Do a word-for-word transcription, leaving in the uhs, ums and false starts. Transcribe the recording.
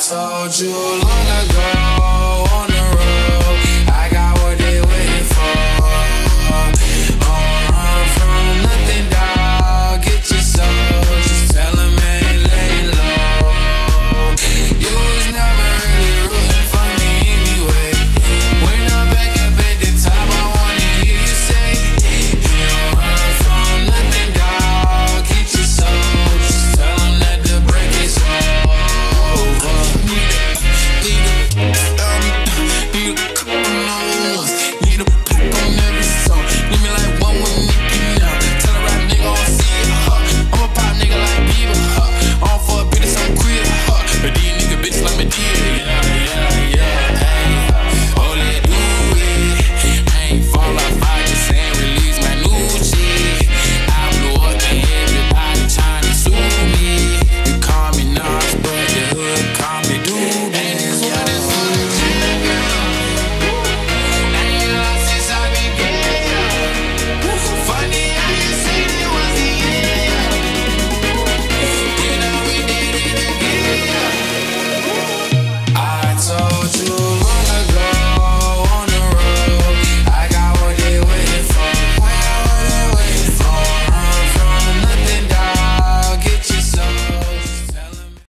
told you long ago.